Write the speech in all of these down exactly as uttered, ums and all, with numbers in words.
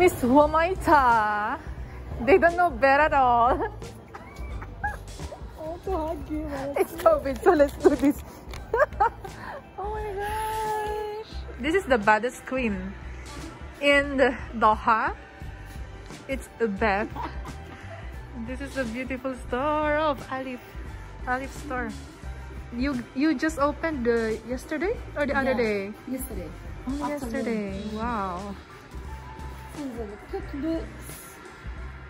Miss Wamaitha. They don't know better at all. Oh, it's a hard game. It's COVID, so let's do this. Oh my gosh. This is the baddest queen in Doha. It's a bath. This is a beautiful store of Alif. Alif store. You you just opened the yesterday or the yeah, other day? Yesterday. Oh, yesterday. Wow. Cookbooks.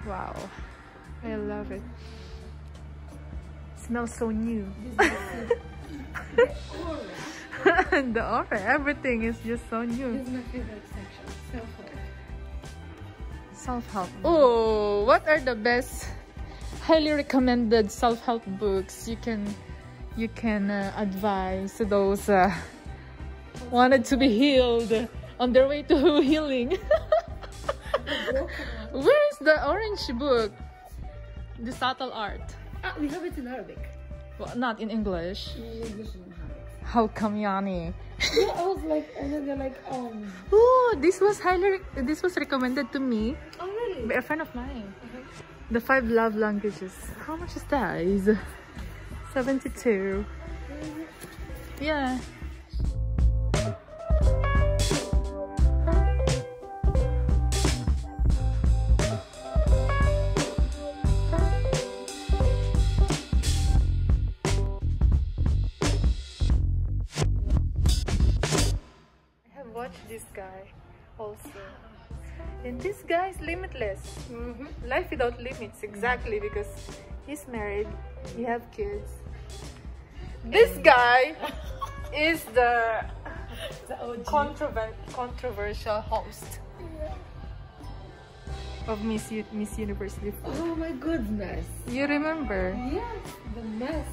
Wow. I love it. It smells so new. The aura, everything is just so new. This is my favorite section. Self-help. Self-help. Oh, what are the best highly recommended self-help books you can you can uh, advise those uh, wanted to be healed on their way to healing? Where is the orange book? The subtle art. Ah, we have it in Arabic. Well, not in English. In English, we don't have it. How come, Yani? Yeah, I was like, and then they're like, um. Oh, this was highly, this was recommended to me. Oh, really? By a friend of mine. Okay. The five love languages. How much is that? Is seventy-two. Yeah. This guy also, and this guy is limitless. Mm-hmm. Life without limits, exactly, because he's married, you have kids. This guy is the, the controver controversial host yeah. of Miss, U Miss Universe Liverpool. Oh my goodness! You remember? Yes, the mess.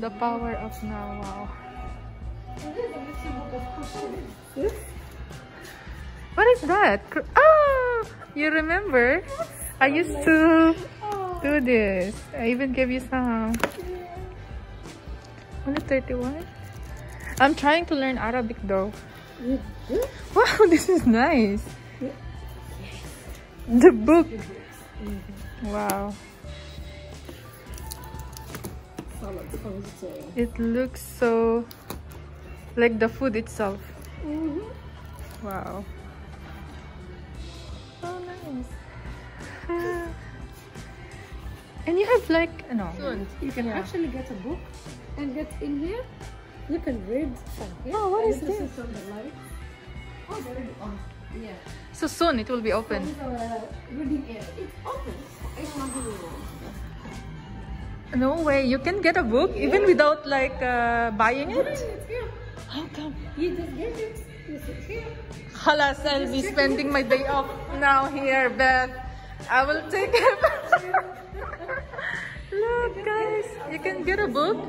The power of now. Wow. This? What is that? Oh, you remember? Yes. I used oh to oh. do this. I even gave you some. Yeah. Only thirty-one. I'm trying to learn Arabic though. Yeah. Wow, this is nice. Yeah. Yes. The book. Mm-hmm. Wow. It looks so like the food itself. Mm-hmm. Wow. Oh, nice. Uh, and you have like no. You can yeah. actually get a book and get in here. You can read from here. Oh, what is this? Is on the light. Oh, it's already on. Yeah. So soon it will be open. It's uh, reading air. It's open. It's not really. No way. You can get a book yeah. even without like uh, buying it. It's here. How come? You just get it. Halas, I'll be spending my day off now here, but I will take it. Look guys, you can get a book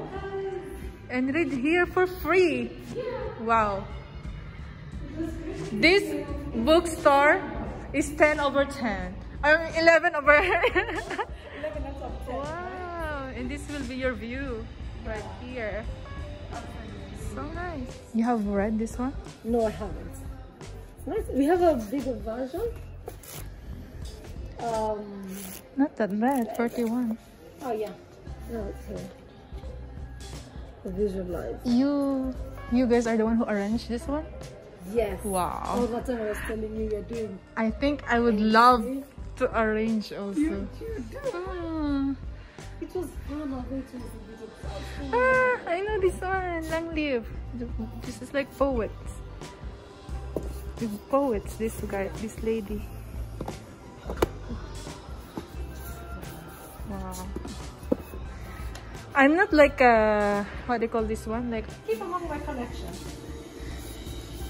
and read here for free. Wow. This bookstore is ten over ten. I mean eleven over Wow, and this will be your view right here. So nice. You have read this one? No, I haven't. It's nice. We have a bigger version. Um, Not that bad. forty-one. Oh yeah. No, it's here. Visualize. You, you guys are the one who arranged this one? Yes. Wow. All that time I was telling you you're doing. I think I would arrange. love to arrange also. You, you do. Mm. It was fun. I think it was a bit of ah, I know this one. Long live. This is like poets. The poets. This guy. This lady. Wow. I'm not like a what do you call this one? Like keep among my collection.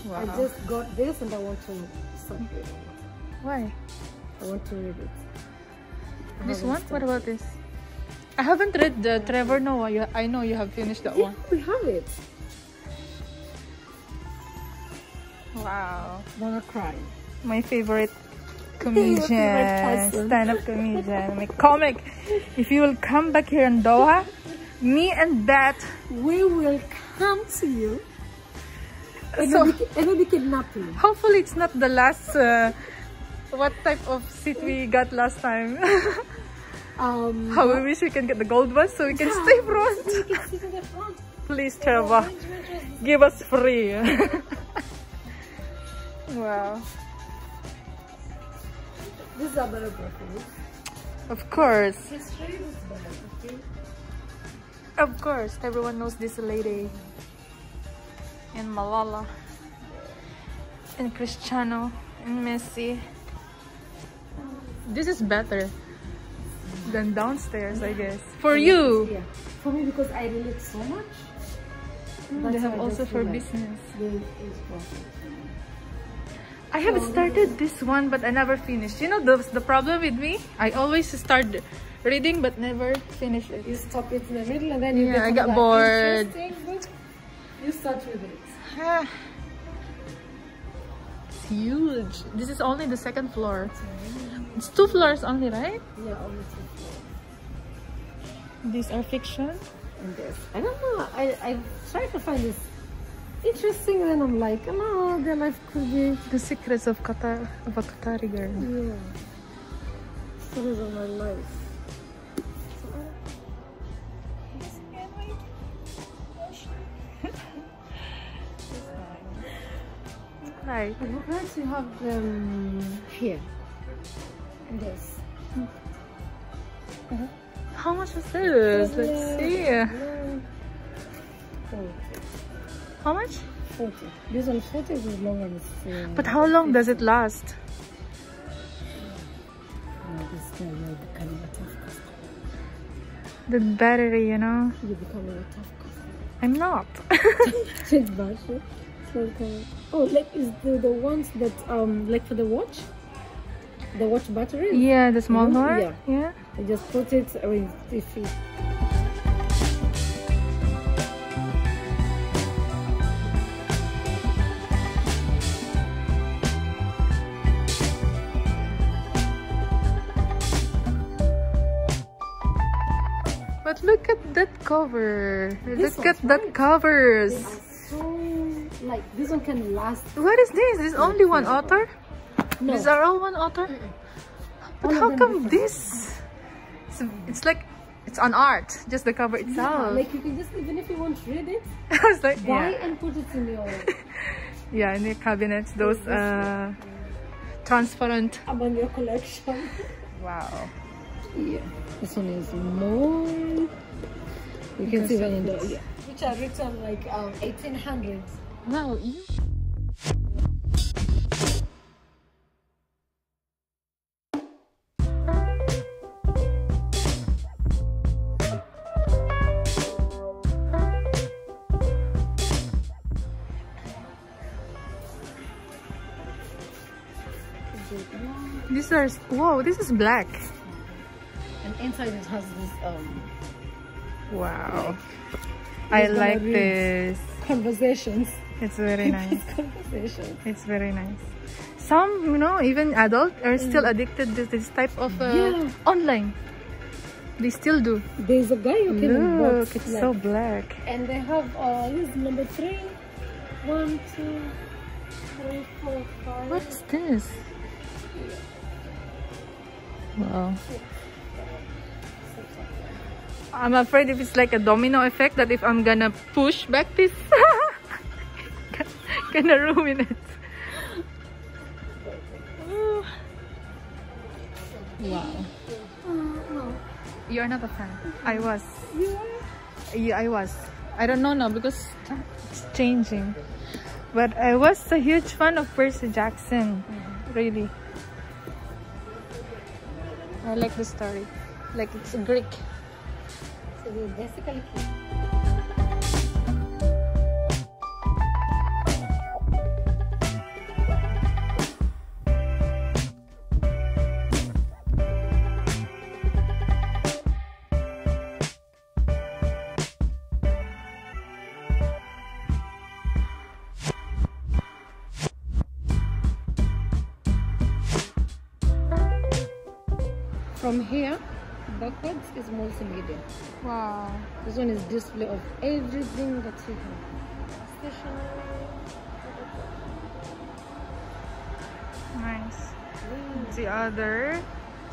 Wow. I just got this and I want to stop it. Why? I want to read it. I this one? What about this? I haven't read the Trevor Noah. You, I know you have finished that yeah, one. We have it. Wow. Wanna cry? My favorite comedian, stand-up comedian, my comic. If you will come back here in Doha, me and that, we will come to you. And so, we will be kidnapping. Hopefully, it's not the last. Uh, What type of seat we got last time? Um, How we wish we can get the gold one so we can yeah, stay front. We can sit in the front. Please, Trevor, give us free. Wow. This is a better breakfast. Of course. Of course, everyone knows this lady. And Malala. And Cristiano. And Messi. This is better than downstairs, I guess. For you! Yeah. For me, because I relate so much. Mm, they have also for business. I have started this one, but I never finished. You know the, the problem with me? I always start reading, but never finish it. You stop it in the middle, and then you yeah, get I got like bored. You start with it. Ah. It's huge. This is only the second floor. It's two floors only, right? Yeah, only two floors. These are fiction? And this. I don't know. I, I try to find this interesting, then I'm like, oh, no, their life could be the secrets of Qatar, of a Qatari girl. Yeah. Stories of my life. Right. And what else you have um, here? This. Uh-huh. How much is this? Uh, Let's see. Uh, How much? forty. This one forty is longer. Uh, but how long does it last? The battery, you know. You become a tough customer. I'm not. Oh, like is the, the ones that um like for the watch? The watch battery? Yeah, the small mm-hmm. one. Yeah. yeah. I just put it with the feet. But look at that cover. This look at right. that covers. So, like this one can last. What is this? This only one author? No. These are all one author? Mm-mm. But all how come this? It's, it's like, it's an art, just the cover itself. Yeah, like you can just, even if you won't read it, I was like, buy yeah. and put it in your... yeah, in your cabinets, those uh, transparent... About your collection. Wow. Yeah. This one is more... You can because see them in those. Yeah. Which are written like um, eighteen hundreds. Wow, you... These are, wow, this is black. And inside it has this, um... Wow. Like, I like this. Conversations. It's very nice. Conversations. It's very nice. Some, you know, even adults are mm. still addicted to this type of uh, yeah. online. They still do. There's a guy who can Look, it's black. so black. And they have, uh, this number three. One, two, three, four, five. What is this? Wow. I'm afraid if it's like a domino effect that if I'm gonna push back this, gonna ruin it. Oh. Wow. You're not a fan. I was. You are? Yeah, I was. I don't know now because it's changing. But I was a huge fan of Percy Jackson. Really. I like the story, like it's Greek. So they're basically Greek. From here, backwards is multimedia. Wow. This one is display of everything that you have. Stationery. Nice. The other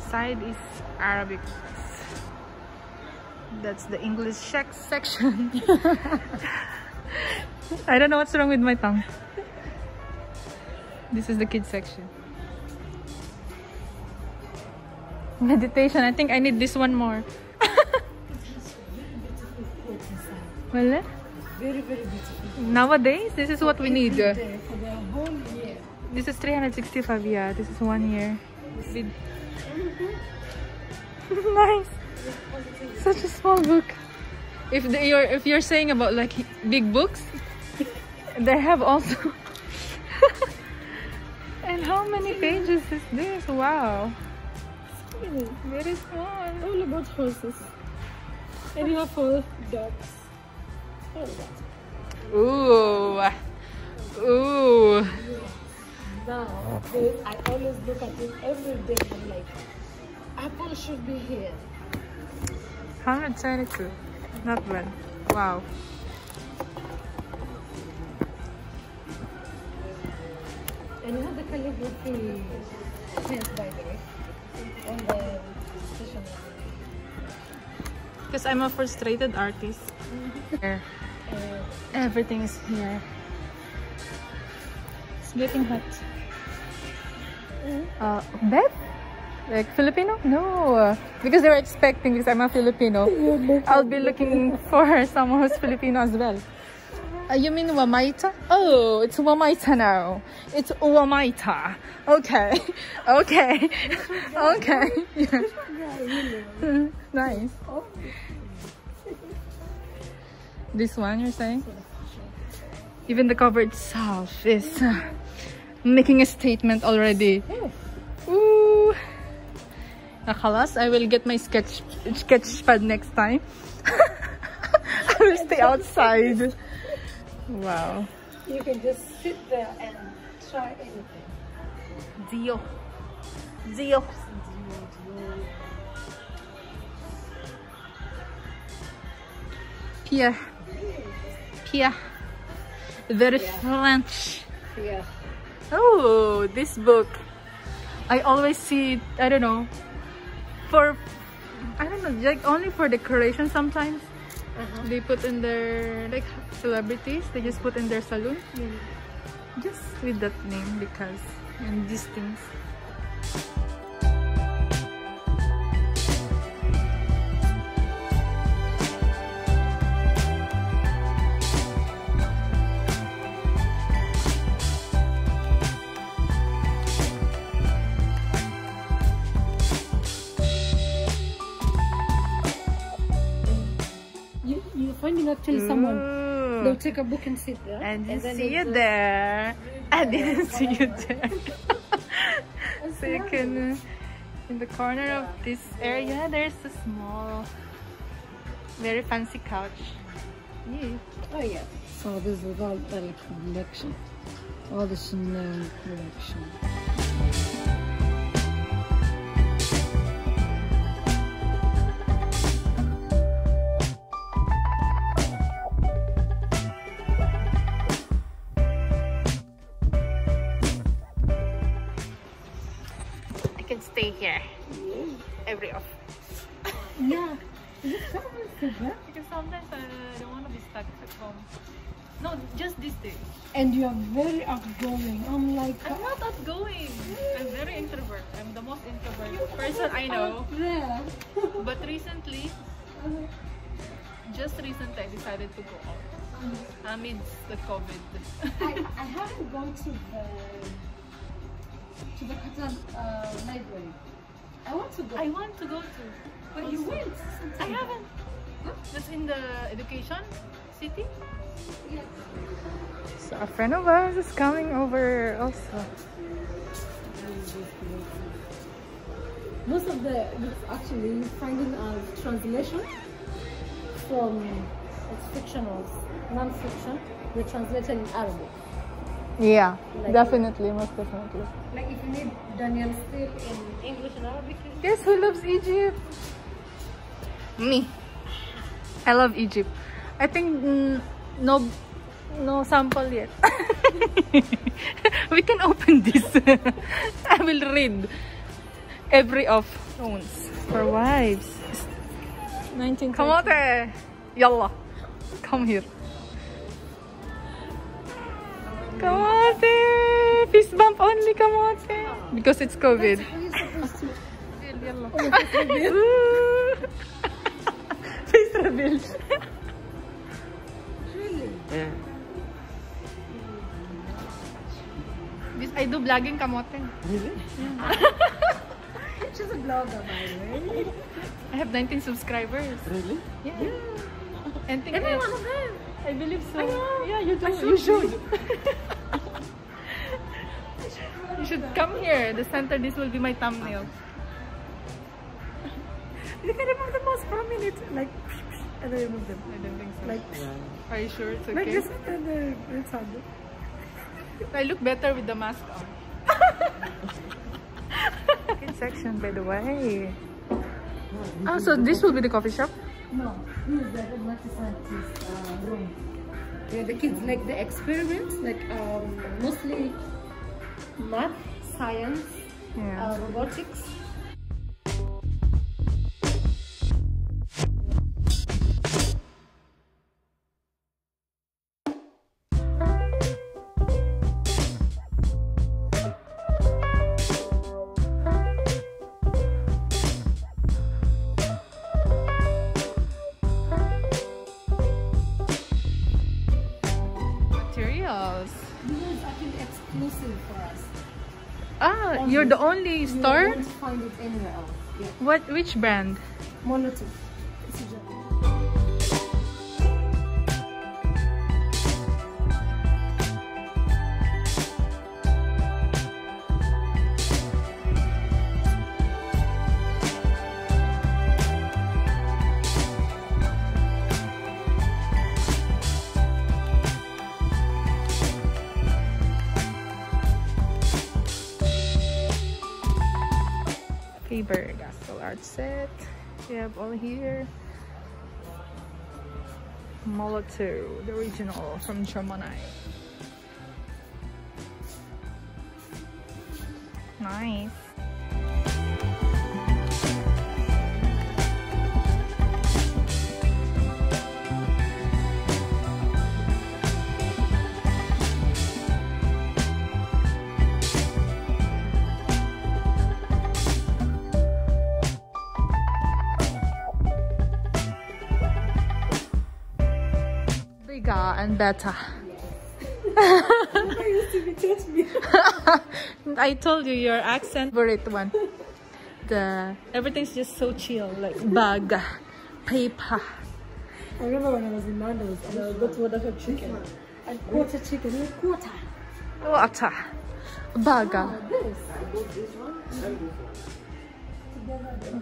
side is Arabic. That's the English section. I don't know what's wrong with my tongue. This is the kids section. Meditation. I think I need this one more. Well, very, very beautiful. Nowadays, this is what we need. For the whole year. This is three hundred sixty-five, yeah. This is one year. With... Nice. Such a small book. If the, you're if you're saying about like big books, they have also. And how many pages is this? Wow. Small. Very small. All about horses. And you have four dogs. Ooh. Ooh. Now, I always look at it every day. I'm like, Apple should be here. one hundred twenty-two. Not bad. Wow. And you have the calligraphy pins, by the way, on the stationery. Because I'm a frustrated artist. Here. Uh, Everything is here. It's getting hot. Uh, Beth? Like Filipino? No. Because they were expecting, because I'm a Filipino, I'll be looking for someone who's Filipino as well. Uh, you mean Wamaitha? Oh, it's Wamaitha now. It's Wamaitha. Okay. Okay. Okay. Yeah. Nice. This one, you're saying? Even the cover itself is uh, making a statement already. Ooh. Nakalas, I will get my sketch sketch pad next time. I will stay outside. Wow. You can just sit there and try anything. Dio. Dio. Dio. Pia. Pia. Very yeah. French. Yeah. Oh, this book. I always see it, I don't know, for, I don't know, like only for decoration sometimes. Uh-huh. They put in their, like celebrities, they just put in their saloon. Mm-hmm. Just with that name because, and these things. Finding actually Ooh. Someone, they'll take a book and sit there. I didn't see you there. I didn't see you there. So you can, uh, in the corner yeah. of this area, there's a small, very fancy couch. Yeah. Oh yeah. So this is all the collection, all the Chanel collection. Stay here every off. Yeah. You because sometimes I don't want to be stuck at home. No, just these days. And you are very outgoing. I'm like I'm not outgoing. I'm very introvert. I'm the most introvert person I know. Yeah. But recently, just recently, I decided to go out amidst the COVID. I, I haven't gone to the. To the Qatar uh, library. I want to go. I want to go to. But you went. I haven't. Huh? That's in the education city? Yes. So a friend of ours is coming over also. Most of the books actually finding a translation from it's fictional, non-fiction. They're translated in Arabic. Yeah, like definitely, it, most definitely. Like if you need Daniel Steele in English and Arabic. Yes, who loves Egypt? Me. I love Egypt. I think mm, no, no sample yet. We can open this. I will read every of tones for wives. nineteen. Come on, yalla, come here. Kamote! Fist bump only, kamote! Because it's COVID. Face reveal. Really? Yeah. This, I do vlogging, kamote. Really? Yeah. She's a blogger, by the way. I have nineteen subscribers. Really? Yeah. yeah. And think every one of them. I believe so. I know. Yeah, you do. I should. You should. You should come here. The center. This will be my thumbnail. You can remove the most prominent. Like, and I remove them. I don't think so. Like, yeah. Are you sure it's okay? Like this and the uh, sound. I look better with the mask on. Good section, by the way. Oh, so this will be the coffee shop. No, this is the adolescent uh, room. Yeah, the kids like the experiments, like um, mostly math, science, yeah. uh, robotics. You're the only store? You won't find it anywhere else. Yeah. What, which brand? Molotow. It's a Japanese. Faber Gastel art set. We have all here. Molotow, the original from Shomonai. Nice. And better. Yes. I used to be touch me. I told you your accent. Favorite one. The everything's just so chill, like bag, paper. I remember when I was in Nando's and I got one of her chicken. I quarter chicken, quarter. Water. Burger. Oh, this. I got this one. Mm-hmm.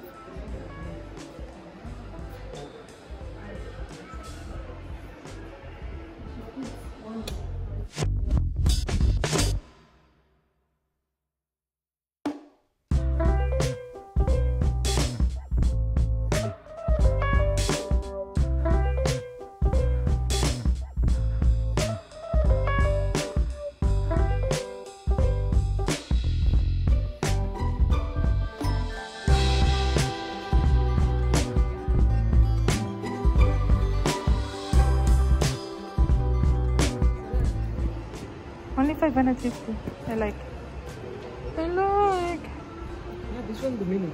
five fifty. I like. I like. Yeah, this one the mini.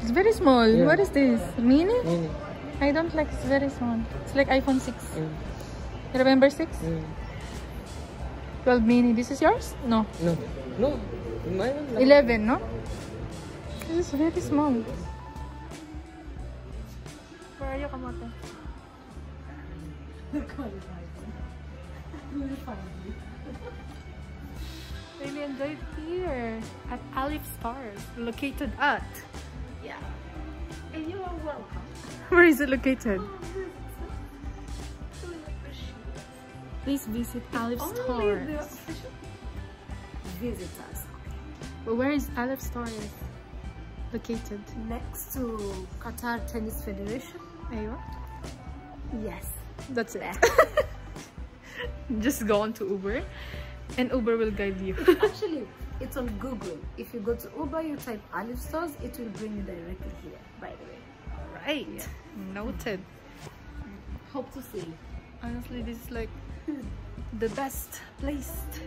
It's very small. Yeah. What is this? Mini? Mini. I don't like. It's very small. It's like iPhone six. Mm. You remember six? Mm. twelve mini. This is yours? No. No. No. Mine like eleven. No. This is very small. Where are you, Kamote? Really enjoyed here at Alif Stars, located at yeah, and you are welcome. Where is it located? Please visit Alif Stars. Visit us. Well, where is Alif Stars located? Next to Qatar Tennis Federation. There you are. Yes, that's it. Just go on to Uber and Uber will guide you. Actually, it's on Google. If you go to Uber, you type Alif stores, it will bring you directly here, by the way. Alright, yeah. Noted. Hope to see. Honestly, this is like the best place to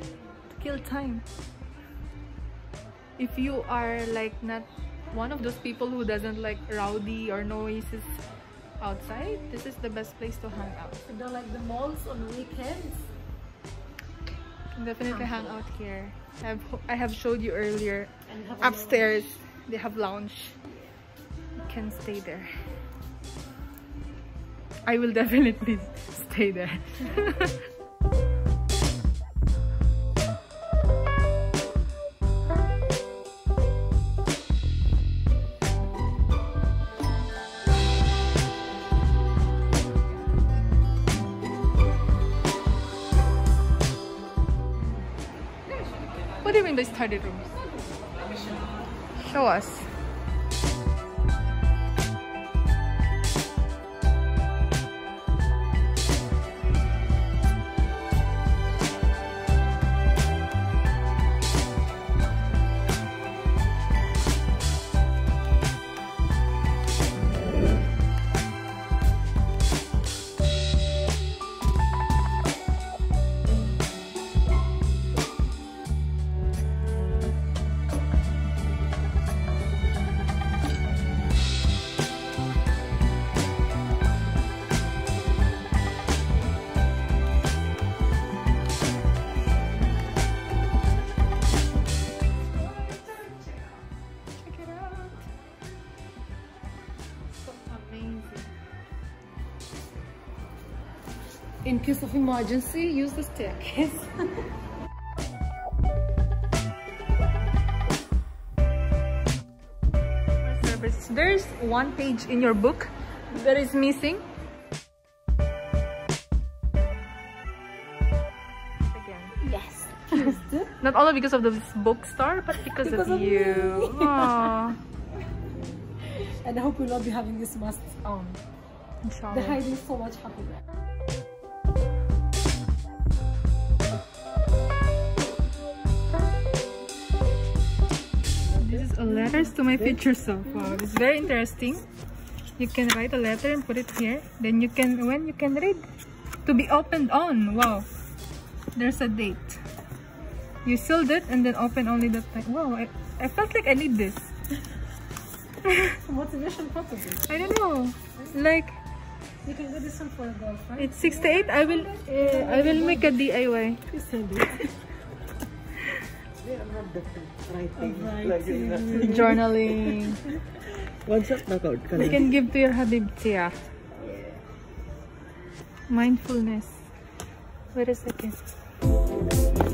kill time. If you are like not one of those people who doesn't like rowdy or noises outside, this is the best place to hang out. You don't like the malls on weekends? Definitely hang out here. I have, I have showed you earlier. Have upstairs, they have lounge. You can stay there. I will definitely stay there. What do you mean by study rooms? Show us. In case of emergency, use the staircase. There's one page in your book that is missing. Again. Yes. Not only because of the bookstore, but because, because of, of you. And I hope we'll not be having this mask on. Inshallah. They're hiding so much happiness. Letters to my future self. Wow, it's very interesting. You can write a letter and put it here. Then you can, when you can read, to be opened on. Wow, there's a date. You sealed it and then open only the time. Wow, I, I felt like I need this. Motivation purposes. I don't know. Like you can do this one for a girlfriend. It's six to eight. I will. Uh, I will make a D I Y. They are not different. Writing, writing. Like journaling. What's up? Knockout. You can give to your Habibtiya. Yeah. Mindfulness. Wait a second.